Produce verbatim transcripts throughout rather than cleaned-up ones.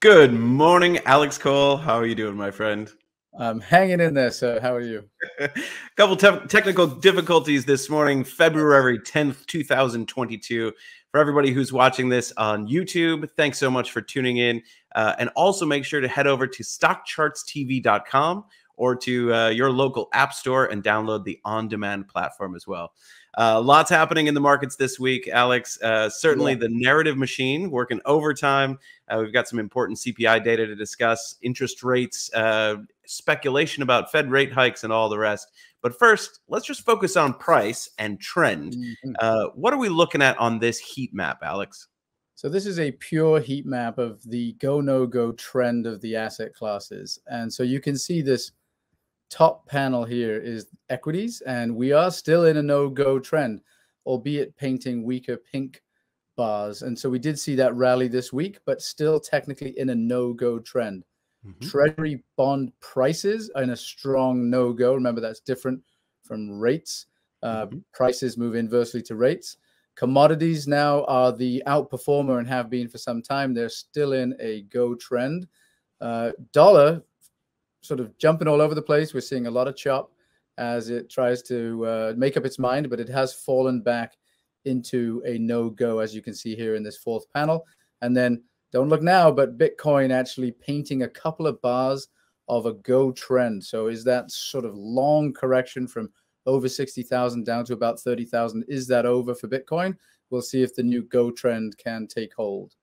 Good morning, Alex Cole. How are you doing, my friend? I'm hanging in there, sir. How are you? A couple te technical difficulties this morning, February tenth, two thousand twenty-two. For everybody who's watching this on YouTube, thanks so much for tuning in. Uh, and also make sure to head over to stock charts T V dot com or to uh, your local app store and download the on-demand platform as well. Uh, lots happening in the markets this week, Alex. Uh, certainly yeah. The narrative machine working overtime. Uh, we've got some important C P I data to discuss, interest rates, uh, speculation about Fed rate hikes and all the rest. But first, let's just focus on price and trend. Mm-hmm. uh, what are we looking at on this heat map, Alex? So this is a pure heat map of the go-no-go trend of the asset classes. And so you can see this top panel here is equities, and we are still in a no-go trend, albeit painting weaker pink bars. And so we did see that rally this week, but still technically in a no-go trend. Mm-hmm. Treasury bond prices are in a strong no-go. Remember, that's different from rates. Uh, mm-hmm. Prices move inversely to rates. Commodities now are the outperformer and have been for some time. They're still in a go trend. Uh, dollar sort of jumping all over the place. We're seeing a lot of chop as it tries to uh, make up its mind, but it has fallen back into a no-go, as you can see here in this fourth panel. And then don't look now, but Bitcoin actually painting a couple of bars of a go trend. So is that sort of long correction from over sixty thousand down to about thirty thousand? Is that over for Bitcoin? We'll see if the new go trend can take hold.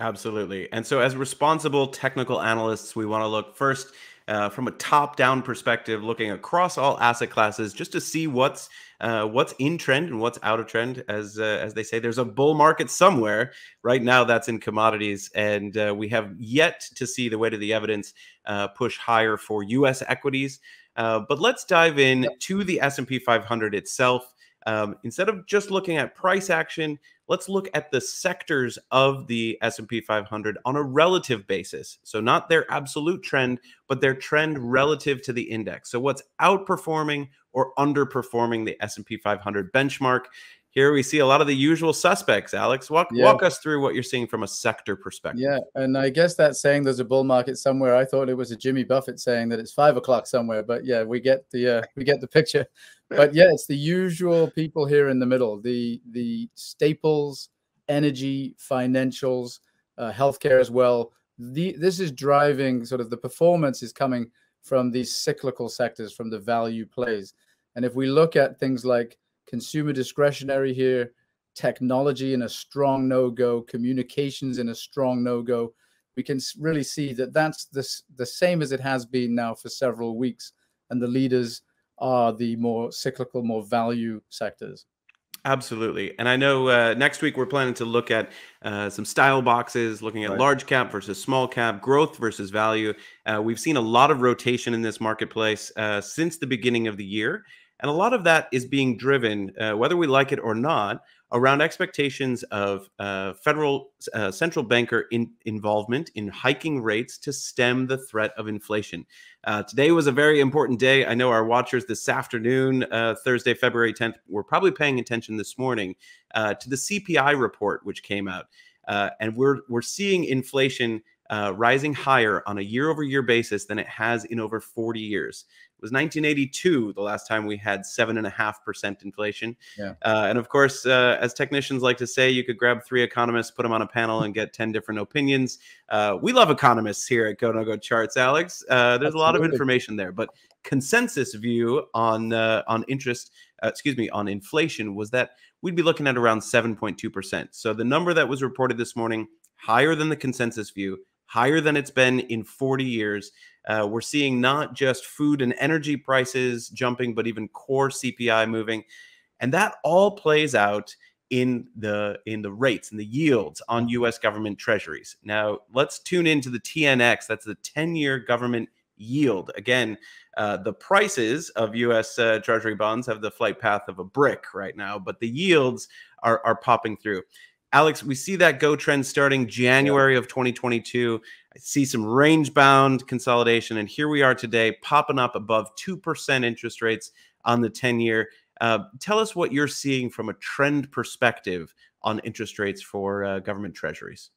Absolutely. And so as responsible technical analysts, we want to look first Uh, from a top-down perspective, looking across all asset classes, just to see what's uh, what's in trend and what's out of trend. As uh, as they say, there's a bull market somewhere. Right now, that's in commodities, and uh, we have yet to see the weight of the evidence uh, push higher for U S equities. Uh, but let's dive in to the S and P five hundred itself. Um, instead of just looking at price action, let's look at the sectors of the S and P five hundred on a relative basis. So not their absolute trend, but their trend relative to the index. So what's outperforming or underperforming the S and P five hundred benchmark? Here we see a lot of the usual suspects, Alex. Walk, yeah. walk us through what you're seeing from a sector perspective. Yeah, and I guess that saying there's a bull market somewhere, I thought it was a Jimmy Buffett saying that it's five o'clock somewhere. But yeah, we get the uh, we get the picture. But yeah, it's the usual people here in the middle: the the staples, energy, financials, uh, healthcare as well. The this is driving sort of the performance is coming from these cyclical sectors, from the value plays. And if we look at things like consumer discretionary here, technology in a strong no-go, communications in a strong no-go, we can really see that that's the, the same as it has been now for several weeks. And the leaders are the more cyclical, more value sectors. Absolutely. And I know uh, next week we're planning to look at uh, some style boxes, looking at right. large cap versus small cap, growth versus value. Uh, we've seen a lot of rotation in this marketplace uh, since the beginning of the year. And a lot of that is being driven, uh, whether we like it or not, around expectations of uh, federal uh, central banker in involvement in hiking rates to stem the threat of inflation. Uh, today was a very important day. I know our watchers this afternoon, uh, Thursday, February tenth, were probably paying attention this morning uh, to the C P I report, which came out. Uh, and we're, we're seeing inflation Uh, rising higher on a year-over-year basis than it has in over forty years. It was nineteen eighty-two the last time we had seven and a half percent inflation. Yeah. Uh, and of course, uh, as technicians like to say, you could grab three economists, put them on a panel, and get ten different opinions. Uh, we love economists here at GoNoGo Charts, Alex. Uh, there's Absolutely. a lot of information there, but consensus view on uh, on interest, uh, excuse me, on inflation was that we'd be looking at around seven point two percent. So the number that was reported this morning, higher than the consensus view, higher than it's been in forty years. Uh, we're seeing not just food and energy prices jumping, but even core C P I moving. And that all plays out in the in the rates and the yields on U S government treasuries. Now, let's tune into the T N X. That's the ten-year government yield. Again, uh, the prices of U S uh, treasury bonds have the flight path of a brick right now, but the yields are, are popping through. Alex, we see that go trend starting January of twenty twenty-two. I see some range bound consolidation. And here we are today popping up above two percent interest rates on the ten year. Uh, tell us what you're seeing from a trend perspective on interest rates for uh, government treasuries.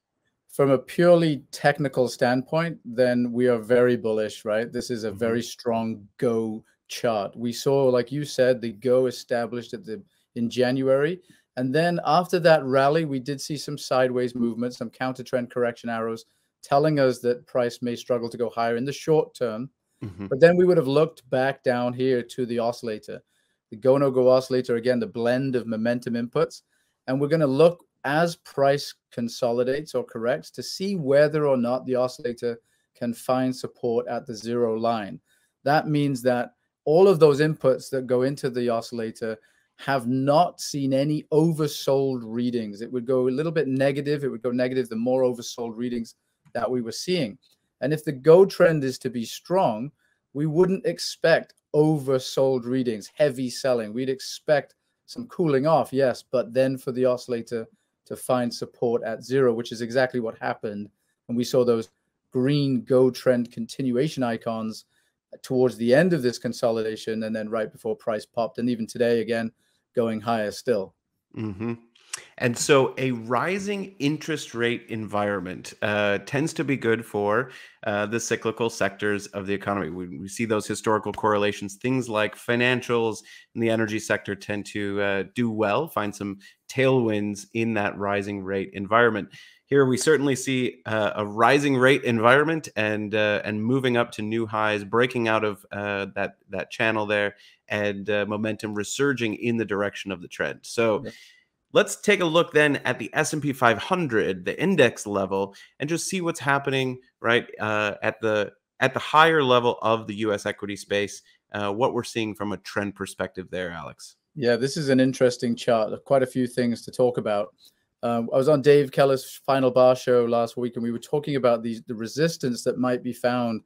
from a purely technical standpoint, then we are very bullish, right? This is a very strong go chart. We saw, like you said, the go established at the in January. And then after that rally, we did see some sideways movement, some counter trend correction arrows telling us that price may struggle to go higher in the short term. Mm-hmm. But then we would have looked back down here to the oscillator, the GoNoGo oscillator, again, the blend of momentum inputs. And we're going to look as price consolidates or corrects to see whether or not the oscillator can find support at the zero line. That means that all of those inputs that go into the oscillator have not seen any oversold readings. It would go a little bit negative. It would go negative the more oversold readings that we were seeing. And if the go trend is to be strong, we wouldn't expect oversold readings, heavy selling. We'd expect some cooling off, yes, but then for the oscillator to find support at zero, which is exactly what happened. And we saw those green go trend continuation icons towards the end of this consolidation and then right before price popped. And even today, again, going higher still. Mm-hmm. And so a rising interest rate environment uh, tends to be good for uh, the cyclical sectors of the economy. We, we see those historical correlations. Things like financials and the energy sector tend to uh, do well, find some tailwinds in that rising rate environment. Here we certainly see uh, a rising rate environment and uh, and moving up to new highs, breaking out of uh, that, that channel there, and uh, momentum resurging in the direction of the trend. So yeah. Let's take a look then at the S and P five hundred, the index level, and just see what's happening right uh, at the at the higher level of the U S equity space, uh, what we're seeing from a trend perspective there, Alex. Yeah, this is an interesting chart. Quite a few things to talk about. Um, I was on Dave Keller's Final Bar show last week, and we were talking about these, the resistance that might be found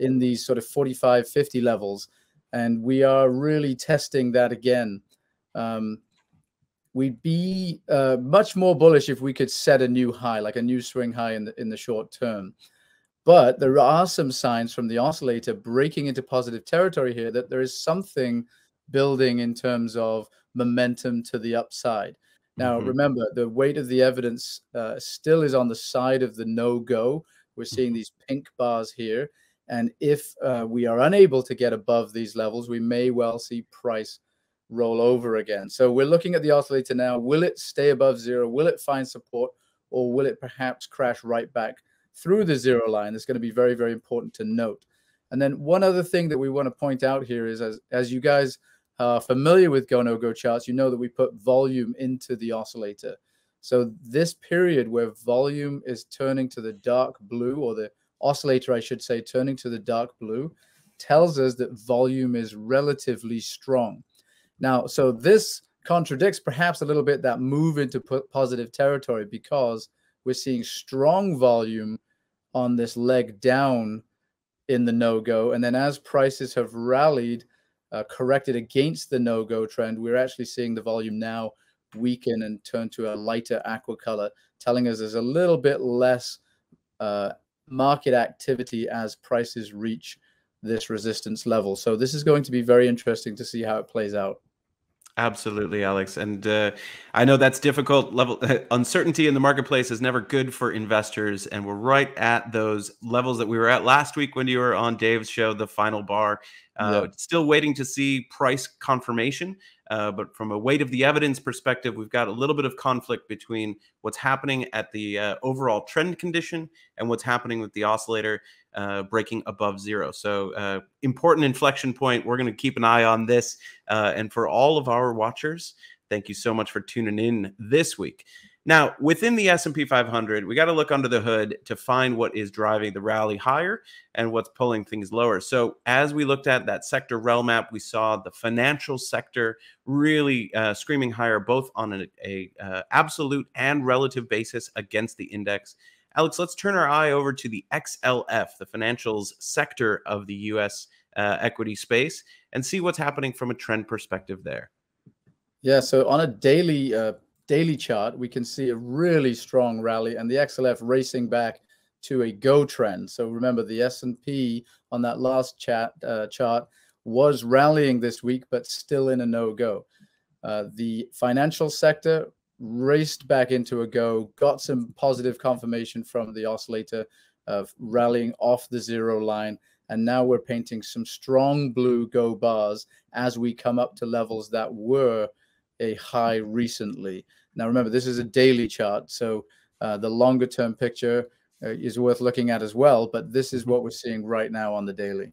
in these sort of forty-five, fifty levels, and we are really testing that again. Um, We'd be uh, much more bullish if we could set a new high, like a new swing high in the, in the short term. But there are some signs from the oscillator breaking into positive territory here that there is something building in terms of momentum to the upside. Now, mm-hmm. remember, the weight of the evidence uh, still is on the side of the no-go. We're seeing these pink bars here. And if uh, we are unable to get above these levels, we may well see price roll over again. So we're looking at the oscillator now. Will it stay above zero? Will it find support? Or will it perhaps crash right back through the zero line? That's going to be very, very important to note. And then one other thing that we want to point out here is, as, as you guys are familiar with GoNoGo charts, you know that we put volume into the oscillator. So this period where volume is turning to the dark blue, or the oscillator, I should say, turning to the dark blue, tells us that volume is relatively strong. Now, so this contradicts perhaps a little bit that move into positive territory, because we're seeing strong volume on this leg down in the no-go. And then as prices have rallied, uh, corrected against the no-go trend, we're actually seeing the volume now weaken and turn to a lighter aqua color, telling us there's a little bit less uh, market activity as prices reach this resistance level. So this is going to be very interesting to see how it plays out. Absolutely, Alex. And uh, I know that's difficult level. Uncertainty in the marketplace is never good for investors. And we're right at those levels that we were at last week when you were on Dave's show, The Final Bar. Uh, yep. Still waiting to see price confirmation. Uh, but from a weight of the evidence perspective, we've got a little bit of conflict between what's happening at the uh, overall trend condition and what's happening with the oscillator uh, breaking above zero. So uh, important inflection point. We're going to keep an eye on this. Uh, and for all of our watchers, thank you so much for tuning in this week. Now, within the S and P five hundred, we got to look under the hood to find what is driving the rally higher and what's pulling things lower. So as we looked at that sector realm map, we saw the financial sector really uh, screaming higher, both on an a, uh, absolute and relative basis against the index. Alex, let's turn our eye over to the X L F, the financials sector of the U S uh, equity space, and see what's happening from a trend perspective there. Yeah, so on a daily uh daily chart, we can see a really strong rally and the X L F racing back to a go trend. So remember, the S and P on that last chat, uh, chart was rallying this week, but still in a no-go. Uh, the financial sector raced back into a go, got some positive confirmation from the oscillator of rallying off the zero line. And now we're painting some strong blue go bars as we come up to levels that were a high recently. Now, remember, this is a daily chart, so uh, the longer term picture uh, is worth looking at as well. But this is what we're seeing right now on the daily.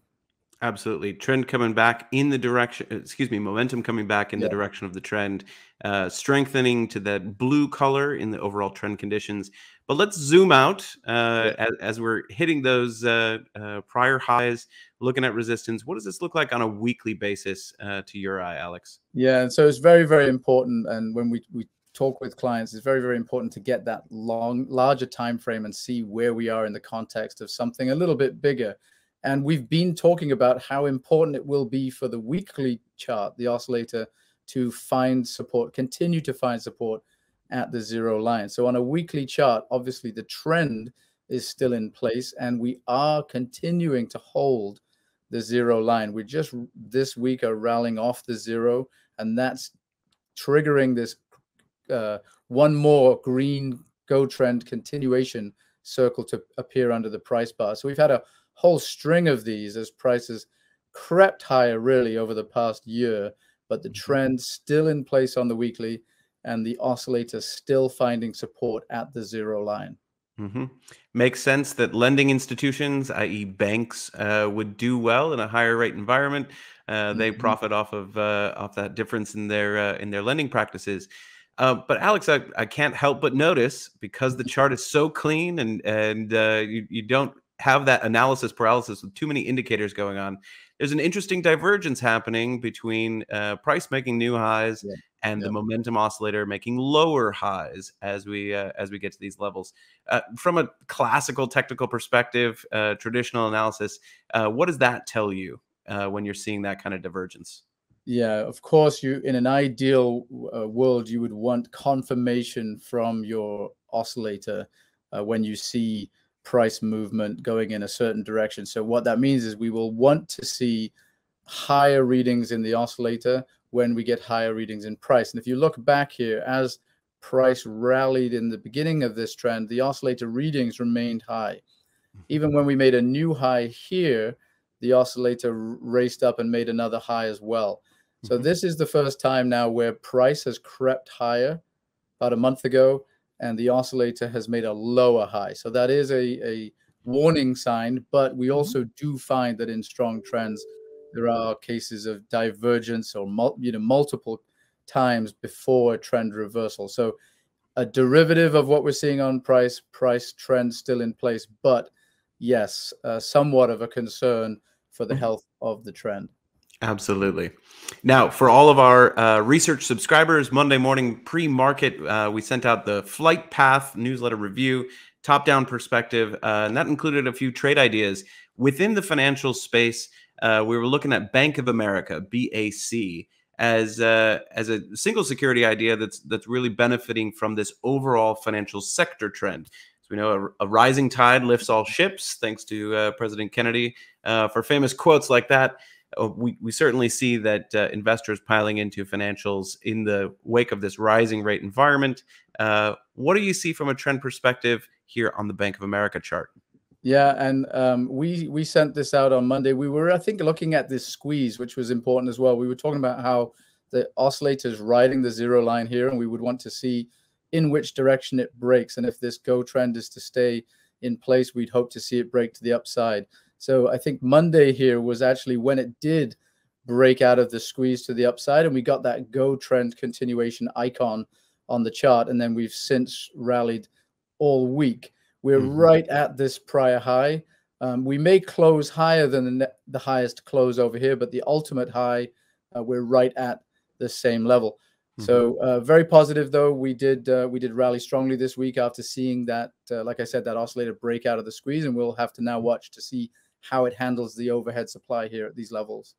Absolutely. Trend coming back in the direction, excuse me, momentum coming back in yeah. the direction of the trend, uh, strengthening to the blue color in the overall trend conditions. But let's zoom out uh, yeah. as, as we're hitting those uh, uh, prior highs, looking at resistance. What does this look like on a weekly basis uh, to your eye, Alex? Yeah, and so it's very, very important. And when we, we talk with clients, it's very, very important to get that long, larger time frame and see where we are in the context of something a little bit bigger. And we've been talking about how important it will be for the weekly chart, the oscillator, to find support, continue to find support at the zero line. So on a weekly chart, obviously the trend is still in place and we are continuing to hold the zero line. We just this week are rallying off the zero, and that's triggering this uh, one more green go trend continuation circle to appear under the price bar. So we've had a whole string of these as prices crept higher really over the past year, but the trend still in place on the weekly and the oscillator still finding support at the zero line. Mm-hmm. Makes sense that lending institutions, that is banks, uh, would do well in a higher rate environment. Uh, they mm-hmm. profit off of uh, off that difference in their uh, in their lending practices. Uh, but Alex, I, I can't help but notice, because the chart is so clean and and uh, you, you don't have that analysis paralysis with too many indicators going on, there's an interesting divergence happening between uh, price making new highs yeah. and yeah. the momentum oscillator making lower highs as we uh, as we get to these levels. Uh, from a classical technical perspective, uh, traditional analysis, uh, what does that tell you uh, when you're seeing that kind of divergence? Yeah, of course, you in an ideal uh, world, you would want confirmation from your oscillator uh, when you see price movement going in a certain direction. So what that means is we will want to see higher readings in the oscillator when we get higher readings in price. And if you look back here, as price rallied in the beginning of this trend, the oscillator readings remained high. Even when we made a new high here, the oscillator raced up and made another high as well. So this is the first time now where price has crept higher. About a month ago, and the oscillator has made a lower high. So that is a, a warning sign, but we also do find that in strong trends, there are cases of divergence or mul you know, multiple times before a trend reversal. So a derivative of what we're seeing on price, price trend still in place, but yes, uh, somewhat of a concern for the health of the trend. Absolutely. Now, for all of our uh, research subscribers, Monday morning pre-market, uh, we sent out the Flight Path newsletter review, top-down perspective, uh, and that included a few trade ideas. Within the financial space, uh, we were looking at Bank of America, B A C, as uh, as a single security idea that's, that's really benefiting from this overall financial sector trend. We know a, a rising tide lifts all ships, thanks to uh, President Kennedy uh, for famous quotes like that. We, we certainly see that uh, investors piling into financials in the wake of this rising rate environment. Uh, what do you see from a trend perspective here on the Bank of America chart? Yeah, and um, we, we sent this out on Monday. We were, I think, looking at this squeeze, which was important as well. We were talking about how the oscillator is riding the zero line here, and we would want to see in which direction it breaks. And if this go trend is to stay in place, we'd hope to see it break to the upside. So I think Monday here was actually when it did break out of the squeeze to the upside, and we got that go trend continuation icon on the chart. And then we've since rallied all week. We're mm-hmm. right at this prior high. Um, we may close higher than the, the highest close over here, but the ultimate high, uh, we're right at the same level. So uh, very positive, though. We did uh, we did rally strongly this week after seeing that, uh, like I said, that oscillator break out of the squeeze, and we'll have to now watch to see how it handles the overhead supply here at these levels.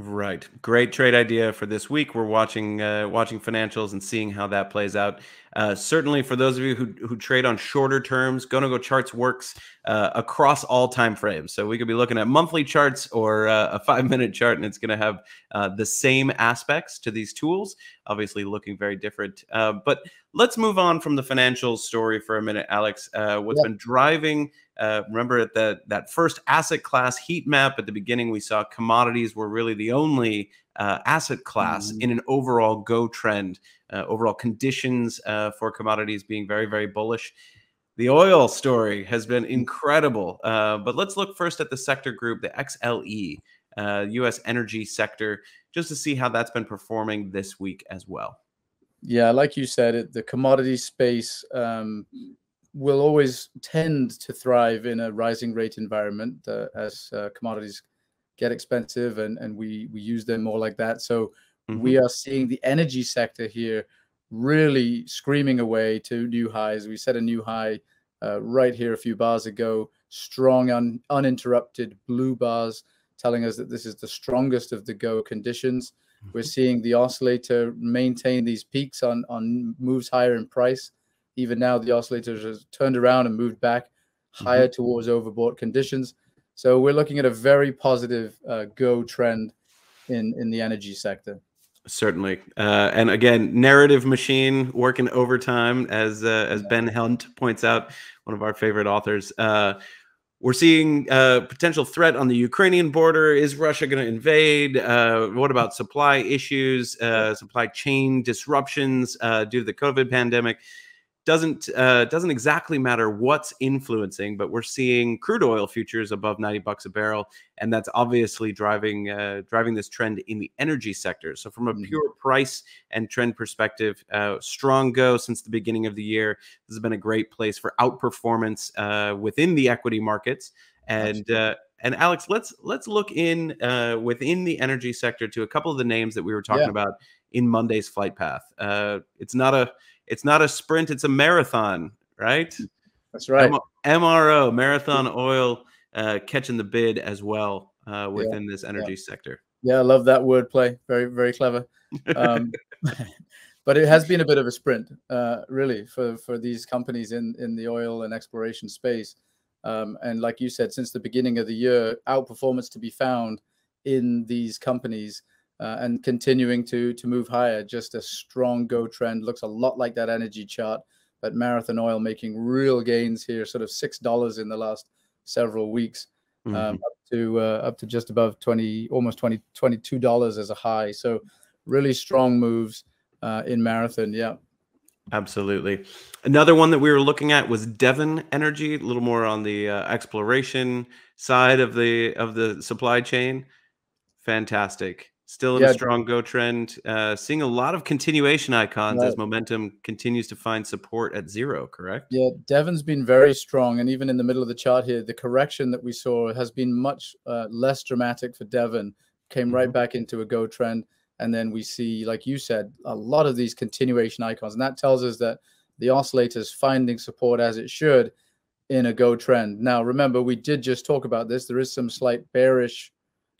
Right. Great trade idea for this week. We're watching uh, watching financials and seeing how that plays out. Uh, certainly for those of you who, who trade on shorter terms, GoNoGo Charts works uh, across all time frames. So we could be looking at monthly charts or uh, a five minute chart, and it's going to have uh, the same aspects to these tools. obviously looking very different. Uh, but let's move on from the financial story for a minute, Alex. Uh, what's yeah. been driving, uh, remember at the, that first asset class heat map at the beginning, we saw commodities were really the only uh, asset class mm-hmm. in an overall go trend, uh, overall conditions uh, for commodities being very, very bullish. The oil story has been incredible, uh, but let's look first at the sector group, the X L E, uh, U S energy sector, just to see how that's been performing this week as well. Yeah, like you said, it, the commodity space um, will always tend to thrive in a rising rate environment uh, as uh, commodities get expensive and, and we, we use them more like that. So mm-hmm. we are seeing the energy sector here really screaming away to new highs. We set a new high uh, right here a few bars ago. Strong, un uninterrupted blue bars telling us that this is the strongest of the go conditions. Mm-hmm. We're seeing the oscillator maintain these peaks on, on moves higher in price. Even now, the oscillator has turned around and moved back mm-hmm. higher towards overbought conditions. So we're looking at a very positive uh, go trend in, in the energy sector. Certainly. Uh, and again, narrative machine working overtime, as uh, as Ben Hunt points out, one of our favorite authors. Uh, we're seeing a potential threat on the Ukrainian border. Is Russia going to invade? Uh, what about supply issues, uh, supply chain disruptions uh, due to the COVID pandemic? Doesn't uh, doesn't exactly matter what's influencing, but we're seeing crude oil futures above ninety bucks a barrel, and that's obviously driving uh, driving this trend in the energy sector. So from a pure price and trend perspective, uh, strong go since the beginning of the year. This has been a great place for outperformance uh, within the equity markets. And uh, and Alex, let's let's look in uh, within the energy sector to a couple of the names that we were talking yeah. about in Monday's flight path. Uh, it's not a It's not a sprint, it's a marathon, right? That's right. M R O, Marathon Oil, uh, catching the bid as well uh, within yeah, this energy yeah. sector. Yeah, I love that wordplay. Very, very clever. Um, but it has been a bit of a sprint, uh, really, for, for these companies in, in the oil and exploration space. Um, and like you said, since the beginning of the year, outperformance to be found in these companies. Uh, and continuing to to move higher, just a strong go trend. Looks a lot like that energy chart, but Marathon Oil making real gains here, sort of six dollars in the last several weeks, um, mm-hmm. up to uh, up to just above twenty, almost twenty, twenty-two dollars as a high. So really strong moves uh, in Marathon. Yeah. Absolutely. Another one that we were looking at was Devon Energy, a little more on the uh, exploration side of the of the supply chain. Fantastic. Still in yeah, a strong go trend, uh, seeing a lot of continuation icons right. as momentum continues to find support at zero, correct? Yeah, Devon's been very strong. And even in the middle of the chart here, the correction that we saw has been much uh, less dramatic for Devon. Came mm-hmm. right back into a go trend. And then we see, like you said, a lot of these continuation icons. And that tells us that the oscillator is finding support as it should in a go trend. Now, remember, we did just talk about this. There is some slight bearish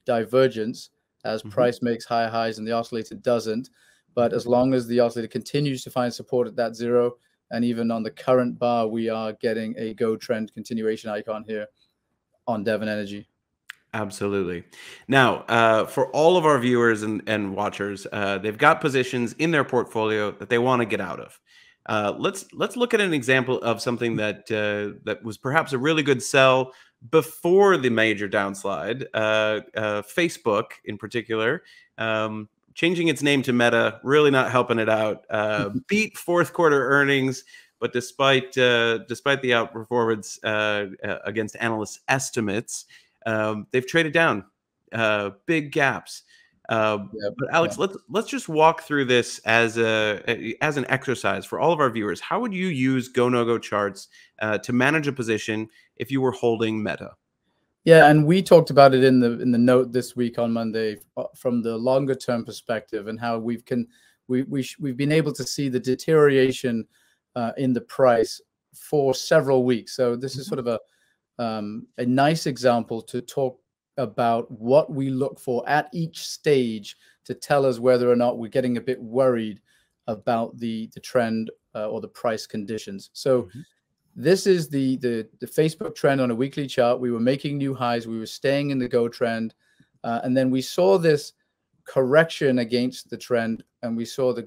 divergence as price mm-hmm. makes high highs and the oscillator doesn't. But as long as the oscillator continues to find support at that zero, and even on the current bar, we are getting a go trend continuation icon here on Devon Energy. Absolutely. Now, uh, for all of our viewers and, and watchers, uh, they've got positions in their portfolio that they want to get out of. Uh, let's let's look at an example of something that uh, that was perhaps a really good sell before the major downslide. Uh, uh, Facebook, in particular, um, changing its name to Meta, really not helping it out. Uh, beat fourth quarter earnings, but despite uh, despite the outperformance uh, uh, against analysts' estimates, um, they've traded down uh, big gaps. Uh, yeah, but Alex, yeah. let's let's just walk through this as a as an exercise for all of our viewers. How would you use GoNoGo Charts uh, to manage a position if you were holding Meta? Yeah, and we talked about it in the in the note this week on Monday from the longer term perspective and how we've can we we we've been able to see the deterioration uh, in the price for several weeks. So this is sort of a um, a nice example to talk about what we look for at each stage to tell us whether or not we're getting a bit worried about the the trend uh, or the price conditions. So mm-hmm. this is the, the the Facebook trend on a weekly chart. We were making new highs. We were staying in the go trend. Uh, and then we saw this correction against the trend, and we saw the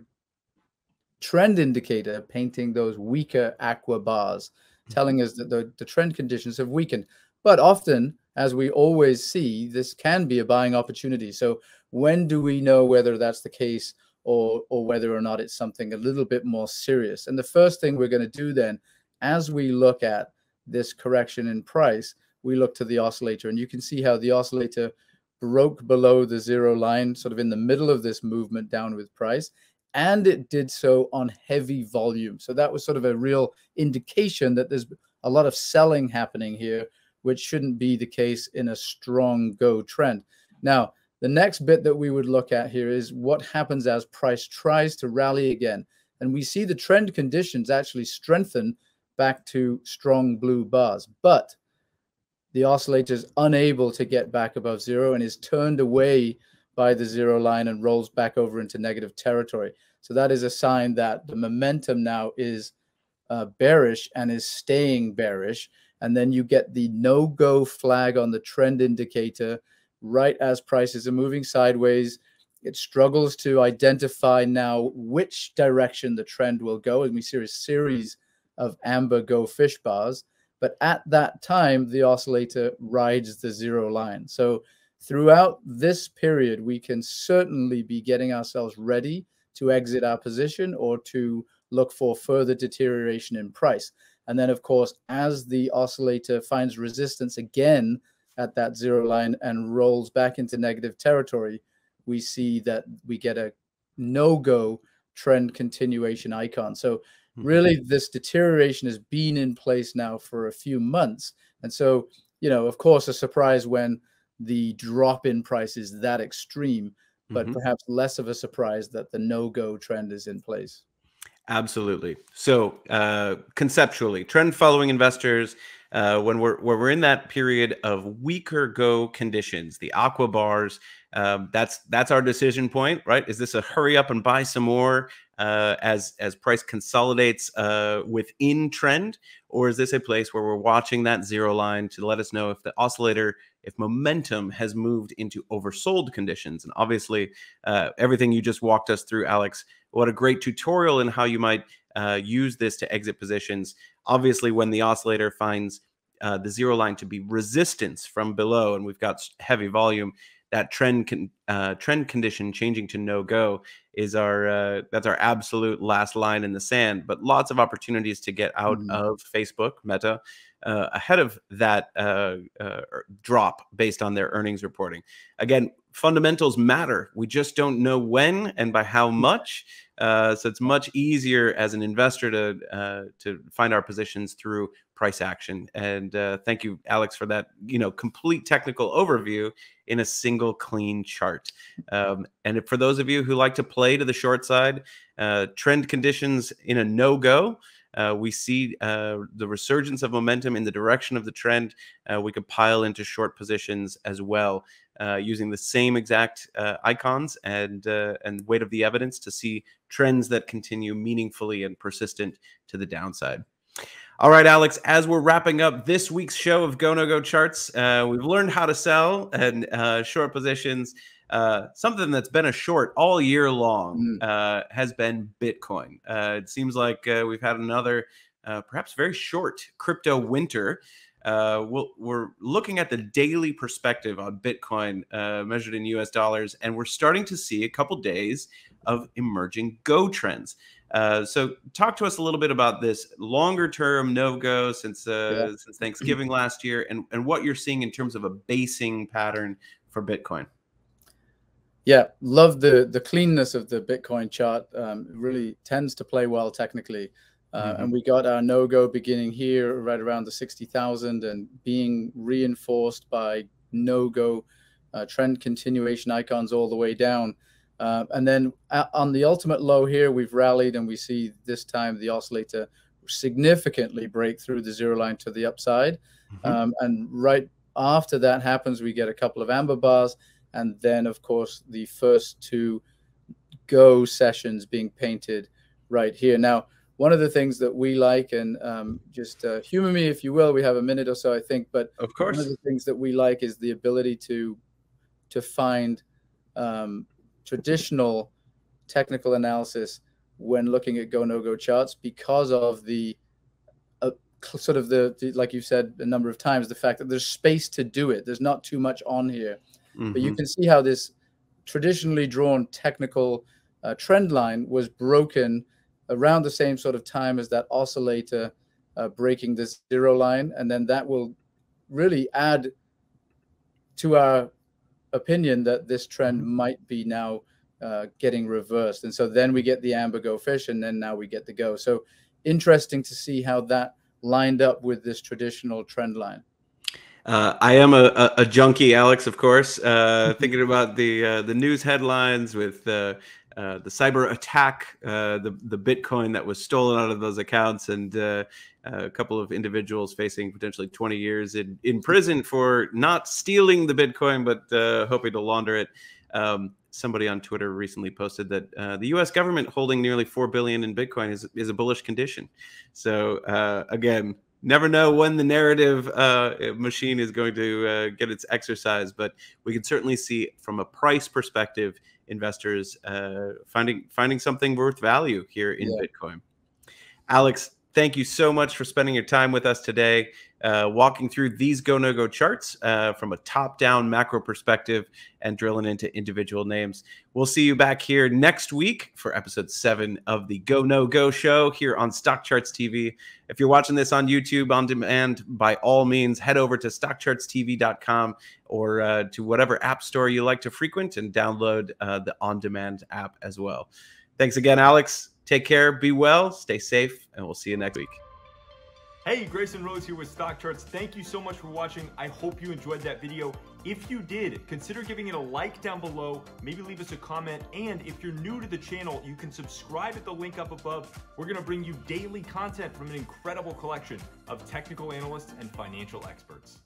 trend indicator painting those weaker aqua bars, telling us that the, the trend conditions have weakened. But often, as we always see, this can be a buying opportunity. So when do we know whether that's the case or, or whether or not it's something a little bit more serious? And the first thing we're going to do then, as we look at this correction in price, we look to the oscillator. And you can see how the oscillator broke below the zero line, sort of in the middle of this movement down with price. And it did so on heavy volume. So that was sort of a real indication that there's a lot of selling happening here, which shouldn't be the case in a strong go trend. Now, the next bit that we would look at here is what happens as price tries to rally again. And we see the trend conditions actually strengthen back to strong blue bars, but the oscillator is unable to get back above zero and is turned away by the zero line and rolls back over into negative territory. So that is a sign that the momentum now is uh, bearish and is staying bearish. And then you get the no-go flag on the trend indicator right as prices are moving sideways. It struggles to identify now which direction the trend will go. And we see a series of amber go fish bars. But at that time, the oscillator rides the zero line. So throughout this period, we can certainly be getting ourselves ready to exit our position or to look for further deterioration in price. And then, of course, as the oscillator finds resistance again at that zero line and rolls back into negative territory, we see that we get a no-go trend continuation icon. So really, mm-hmm. this deterioration has been in place now for a few months. And so, you know, of course, a surprise when the drop in price is that extreme, but mm-hmm. perhaps less of a surprise that the no-go trend is in place. Absolutely. So uh, conceptually, trend following investors, uh, when we're when we're in that period of weaker go conditions, the aqua bars, um, that's that's our decision point, right? Is this a hurry up and buy some more uh, as as price consolidates uh, within trend, or is this a place where we're watching that zero line to let us know if the oscillator, if momentum has moved into oversold conditions? And obviously, uh, everything you just walked us through, Alex, what a great tutorial in how you might uh, use this to exit positions. Obviously, when the oscillator finds uh, the zero line to be resistance from below, and we've got heavy volume, that trend con uh, trend condition changing to no go is our uh, that's our absolute last line in the sand. But lots of opportunities to get out mm-hmm. of Facebook, Meta, uh, ahead of that uh, uh, drop based on their earnings reporting. Again, fundamentals matter. We just don't know when and by how much. Uh, so it's much easier as an investor to uh, to find our positions through price action. And uh, thank you, Alex, for that, you know, complete technical overview in a single clean chart. Um, and for those of you who like to play to the short side, uh, trend conditions in a no-go, Uh, we see uh, the resurgence of momentum in the direction of the trend. Uh, we could pile into short positions as well, uh, using the same exact uh, icons and uh, and weight of the evidence to see trends that continue meaningfully and persistent to the downside. All right, Alex, as we're wrapping up this week's show of GoNoGo Charts, uh, we've learned how to sell and uh, short positions. Uh, something that's been a short all year long uh, has been Bitcoin. Uh, it seems like uh, we've had another uh, perhaps very short crypto winter. Uh, we'll, we're looking at the daily perspective on Bitcoin uh, measured in U S dollars, and we're starting to see a couple days of emerging go trends. Uh, so talk to us a little bit about this longer term no-go since, uh, yeah. since Thanksgiving last year and, and what you're seeing in terms of a basing pattern for Bitcoin. Yeah, love the, the cleanness of the Bitcoin chart. Um, it really tends to play well technically. Uh, mm-hmm. And we got our no-go beginning here right around the sixty thousand and being reinforced by no-go uh, trend continuation icons all the way down. Uh, and then on the ultimate low here, we've rallied and we see this time the oscillator significantly break through the zero line to the upside. Mm-hmm. um, and right after that happens, we get a couple of amber bars. And then, of course, the first two go sessions being painted right here. Now, one of the things that we like, and um, just uh, humor me if you will, we have a minute or so, I think. But of course, one of the things that we like is the ability to to find um, traditional technical analysis when looking at GoNoGo charts because of the uh, sort of the, the, like you've said a number of times, the fact that there's space to do it. There's not too much on here. Mm-hmm. But you can see how this traditionally drawn technical uh, trend line was broken around the same sort of time as that oscillator uh, breaking this zero line. And then that will really add to our opinion that this trend might be now uh, getting reversed. And so then we get the amber go fish, and then now we get the go. So interesting to see how that lined up with this traditional trend line. Uh, I am a, a junkie, Alex, of course, uh, thinking about the uh, the news headlines with uh, uh, the cyber attack, uh, the, the Bitcoin that was stolen out of those accounts, and uh, a couple of individuals facing potentially twenty years in, in prison for not stealing the Bitcoin, but uh, hoping to launder it. Um, somebody on Twitter recently posted that uh, the U S government holding nearly four billion dollars in Bitcoin is, is a bullish condition. So uh, again, never know when the narrative uh, machine is going to uh, get its exercise, but we can certainly see from a price perspective, investors uh, finding finding something worth value here in yeah. Bitcoin. Alex, thank you so much for spending your time with us today, uh, walking through these GoNoGo charts uh, from a top-down macro perspective and drilling into individual names. We'll see you back here next week for episode seven of the GoNoGo Show here on StockCharts T V. If you're watching this on YouTube on demand, by all means, head over to stock charts T V dot com or uh, to whatever app store you like to frequent and download uh, the on-demand app as well. Thanks again, Alex. Take care, be well, stay safe, and we'll see you next week. Hey, Grayson Rose here with Stock Charts. Thank you so much for watching. I hope you enjoyed that video. If you did, consider giving it a like down below, maybe leave us a comment, and if you're new to the channel, you can subscribe at the link up above. We're gonna bring you daily content from an incredible collection of technical analysts and financial experts.